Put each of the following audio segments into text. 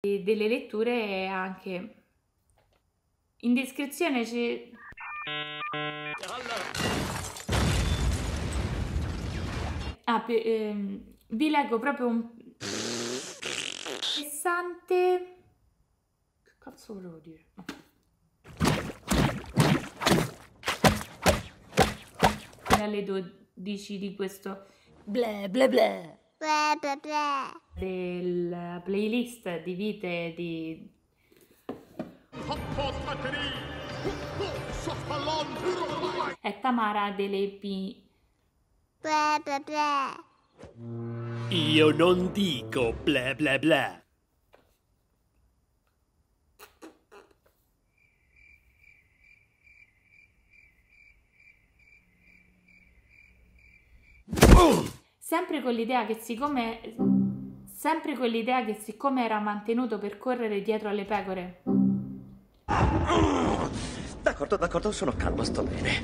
e delle letture anche. In descrizione c'è... vi leggo proprio un... interessante... Che cazzo volevo dire? Alle 12 di questo... Ble ble ble! Ble ble ble! Della playlist di vite di... È Tamara de Lempicka. Bla bla bla. Io non dico bla bla bla. Sempre con l'idea che siccome era mantenuto per correre dietro alle pecore. D'accordo, d'accordo, sono calmo, sto bene.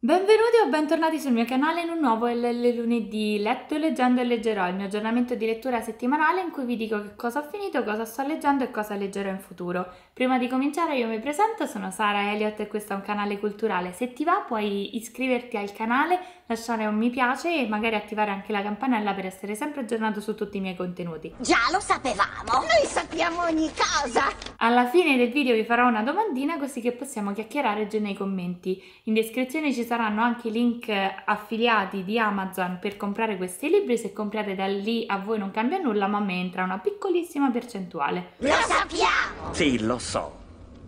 Benvenuti o bentornati sul mio canale in un nuovo LL lunedì, letto, leggendo e leggerò, il mio aggiornamento di lettura settimanale in cui vi dico che cosa ho finito, cosa sto leggendo e cosa leggerò in futuro. Prima di cominciare io mi presento, sono Sara Elliot e questo è un canale culturale. Se ti va puoi iscriverti al canale, lasciare un mi piace e magari attivare anche la campanella per essere sempre aggiornato su tutti i miei contenuti. Già lo sapevamo, noi sappiamo ogni cosa! Alla fine del video vi farò una domandina così che possiamo chiacchierare giù nei commenti. In descrizione ci saranno anche link affiliati di Amazon per comprare questi libri, se comprate da lì a voi non cambia nulla ma a me entra una piccolissima percentuale. Lo sappiamo! Sì, lo so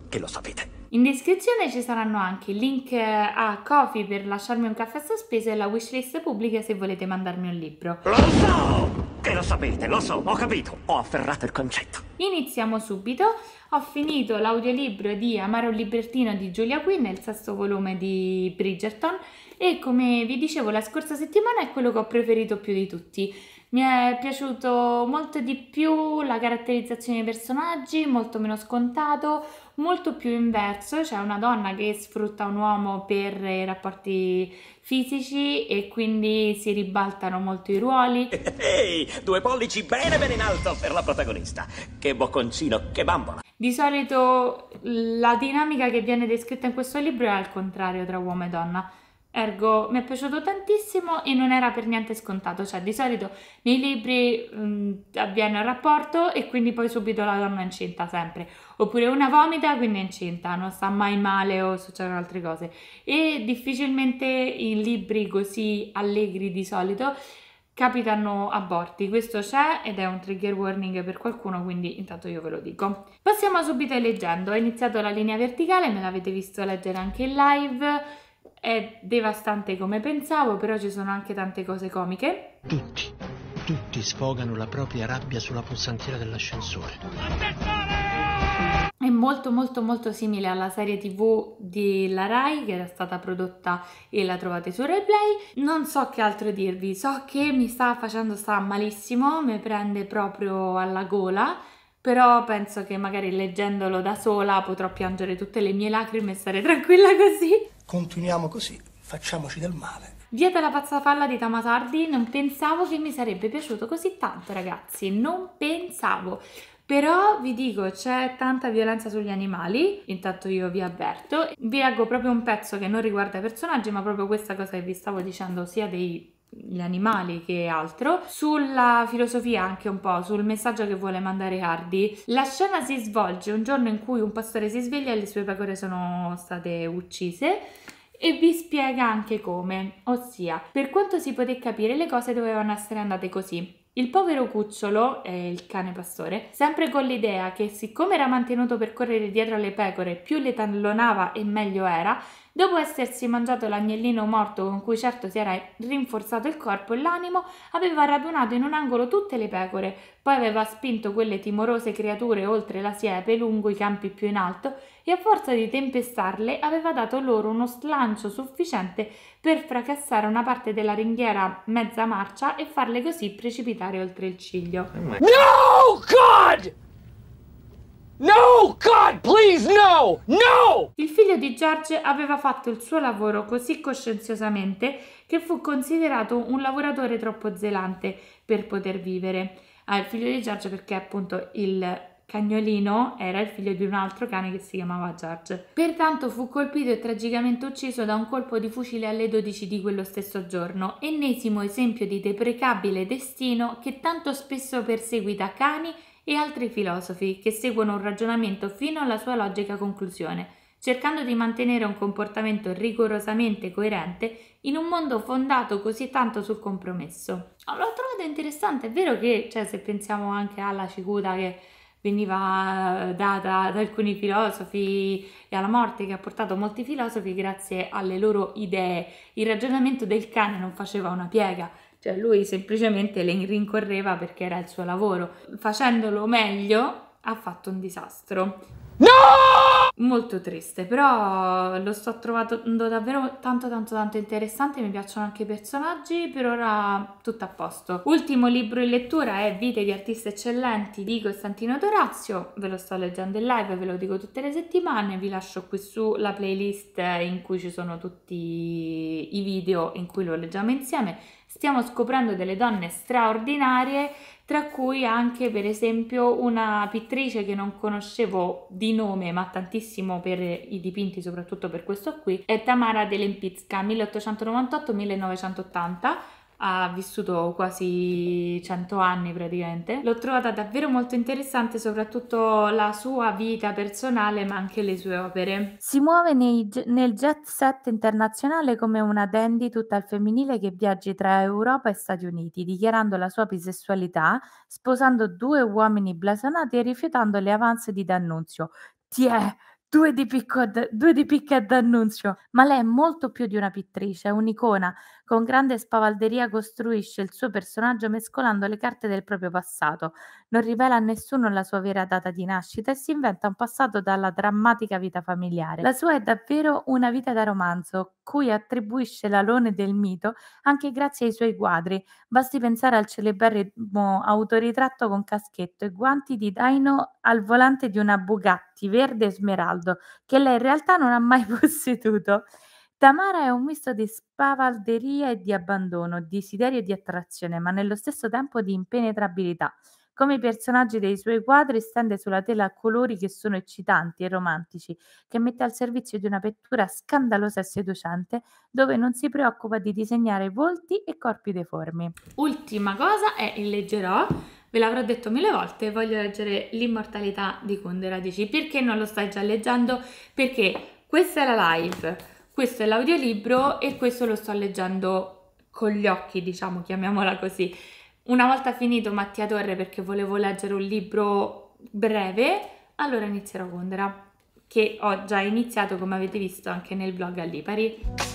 che lo sapete. In descrizione ci saranno anche link a Ko-fi per lasciarmi un caffè sospeso e la wishlist pubblica se volete mandarmi un libro. Lo so che lo sapete, lo so, ho capito, ho afferrato il concetto. Iniziamo subito. Ho finito l'audiolibro di Amare un libertino di Julia Quinn, il sesto volume di Bridgerton, e come vi dicevo la scorsa settimana è quello che ho preferito più di tutti. Mi è piaciuto molto di più la caratterizzazione dei personaggi, molto meno scontato, molto più inverso, cioè una donna che sfrutta un uomo per i rapporti fisici e quindi si ribaltano molto i ruoli. Ehi, due pollici bene bene in alto per la protagonista, che bocconcino, che bambola. Di solito la dinamica che viene descritta in questo libro è al contrario tra uomo e donna. Ergo, mi è piaciuto tantissimo e non era per niente scontato, cioè di solito nei libri avviene un rapporto e quindi poi subito la donna è incinta sempre, oppure una vomita quindi è incinta, non sta mai male o succedono altre cose, e difficilmente in libri così allegri di solito capitano aborti. Questo c'è ed è un trigger warning per qualcuno, quindi intanto io ve lo dico. Passiamo subito leggendo. Ho iniziato La linea verticale, me l'avete visto leggere anche in live. È devastante come pensavo, però ci sono anche tante cose comiche. Tutti sfogano la propria rabbia sulla pulsantiera dell'ascensore. È molto molto molto simile alla serie TV della Rai che era stata prodotta e la trovate su Rai Play. Non so che altro dirvi, so che mi sta facendo sta malissimo, mi prende proprio alla gola. Però penso che magari leggendolo da sola potrò piangere tutte le mie lacrime e stare tranquilla così. Continuiamo così, facciamoci del male. Via della pazzafalla di Tamara de Lempicka, non pensavo che mi sarebbe piaciuto così tanto ragazzi, non pensavo. Però vi dico, c'è tanta violenza sugli animali, intanto io vi avverto. Vi leggo proprio un pezzo che non riguarda i personaggi ma proprio questa cosa che vi stavo dicendo sia degli animali che altro, sulla filosofia anche un po', sul messaggio che vuole mandare Hardy. La scena si svolge un giorno in cui un pastore si sveglia e le sue pecore sono state uccise e vi spiega anche come, ossia per quanto si poté capire le cose dovevano essere andate così. Il povero cucciolo, il cane pastore, sempre con l'idea che siccome era mantenuto per correre dietro alle pecore, più le tallonava e meglio era, dopo essersi mangiato l'agnellino morto con cui certo si era rinforzato il corpo e l'animo, aveva radunato in un angolo tutte le pecore, poi aveva spinto quelle timorose creature oltre la siepe lungo i campi più in alto e a forza di tempestarle aveva dato loro uno slancio sufficiente per fracassare una parte della ringhiera mezza marcia e farle così precipitare oltre il ciglio. No God! No God, please no! No! Il figlio di George aveva fatto il suo lavoro così coscienziosamente che fu considerato un lavoratore troppo zelante per poter vivere. Il figlio di George perché appunto il Cagnolino era il figlio di un altro cane che si chiamava George. Pertanto fu colpito e tragicamente ucciso da un colpo di fucile alle 12 di quello stesso giorno, ennesimo esempio di deprecabile destino che tanto spesso perseguita cani e altri filosofi che seguono un ragionamento fino alla sua logica conclusione, cercando di mantenere un comportamento rigorosamente coerente in un mondo fondato così tanto sul compromesso. L'ho trovato interessante, è vero che, cioè, se pensiamo anche alla cicuta che veniva data da alcuni filosofi e alla morte che ha portato molti filosofi grazie alle loro idee, il ragionamento del cane non faceva una piega, cioè lui semplicemente le rincorreva perché era il suo lavoro. Facendolo meglio ha fatto un disastro. No! Molto triste, però lo sto trovando davvero tanto interessante, mi piacciono anche i personaggi, per ora tutto a posto. Ultimo libro in lettura è Vite di artisti eccellenti di Costantino d'Orazio, ve lo sto leggendo in live, ve lo dico tutte le settimane, vi lascio qui su la playlist in cui ci sono tutti i video in cui lo leggiamo insieme. Stiamo scoprendo delle donne straordinarie, tra cui anche per esempio una pittrice che non conoscevo di nome ma tantissimo per i dipinti, soprattutto per questo qui, è Tamara de Lempicka, 1898-1980, ha vissuto quasi 100 anni praticamente. L'ho trovata davvero molto interessante, soprattutto la sua vita personale ma anche le sue opere. Si muove nel jet set internazionale come una dandy tutta al femminile che viaggi tra Europa e Stati Uniti, dichiarando la sua bisessualità, sposando due uomini blasonati e rifiutando le avance di D'Annunzio. Tiè! Due di picca a D'Annunzio, ma lei è molto più di una pittrice, è un'icona. Con grande spavalderia costruisce il suo personaggio mescolando le carte del proprio passato. Non rivela a nessuno la sua vera data di nascita e si inventa un passato dalla drammatica vita familiare. La sua è davvero una vita da romanzo, cui attribuisce l'alone del mito anche grazie ai suoi quadri. Basti pensare al celeberrimo autoritratto con caschetto e guanti di daino al volante di una Bugatti verde smeraldo, che lei in realtà non ha mai posseduto. Tamara è un misto di spavalderia e di abbandono, desiderio e di attrazione, ma nello stesso tempo di impenetrabilità. Come i personaggi dei suoi quadri, stende sulla tela colori che sono eccitanti e romantici, che mette al servizio di una pittura scandalosa e seducente, dove non si preoccupa di disegnare volti e corpi deformi. Ultima cosa è il Leggerò. Ve l'avrò detto 1000 volte, voglio leggere L'Immortalità di Kundera. Dici, perché non lo stai già leggendo? Perché questa è la live, questo è l'audiolibro e questo lo sto leggendo con gli occhi, diciamo, chiamiamola così. Una volta finito Mattia Torre, perché volevo leggere un libro breve, allora inizierò Kundera, che ho già iniziato, come avete visto, anche nel vlog a Lipari.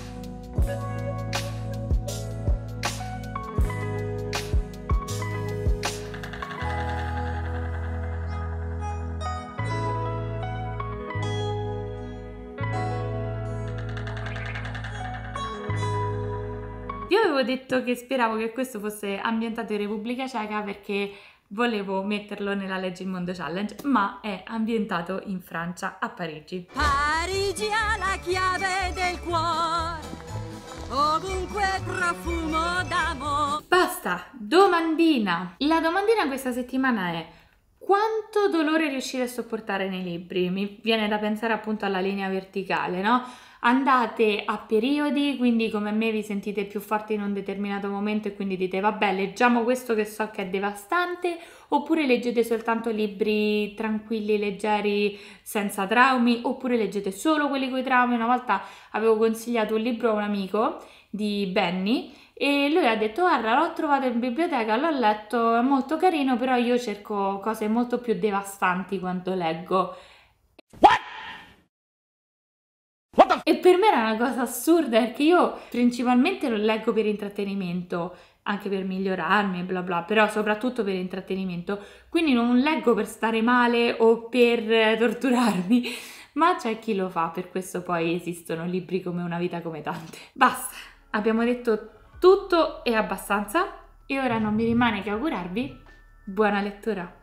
Ho detto che speravo che questo fosse ambientato in Repubblica Ceca perché volevo metterlo nella Leggi il Mondo Challenge, ma è ambientato in Francia, a Parigi. Parigi ha la chiave del cuore, ovunque profumo d'amore. Basta, domandina! La domandina questa settimana è: quanto dolore riuscire a sopportare nei libri? Mi viene da pensare appunto alla linea verticale, no? Andate a periodi, quindi come me vi sentite più forti in un determinato momento e quindi dite vabbè, leggiamo questo che so che è devastante, oppure leggete soltanto libri tranquilli, leggeri, senza traumi, oppure leggete solo quelli coi traumi. Una volta avevo consigliato un libro a un amico di Benny e lui ha detto guarda, l'ho trovato in biblioteca, l'ho letto, è molto carino, però io cerco cose molto più devastanti quando leggo. What? E per me era una cosa assurda, perché io principalmente lo leggo per intrattenimento, anche per migliorarmi e bla bla, però soprattutto per intrattenimento, quindi non leggo per stare male o per torturarmi, ma c'è chi lo fa, per questo poi esistono libri come Una vita come tante. Basta, abbiamo detto tutto e abbastanza e ora non mi rimane che augurarvi buona lettura.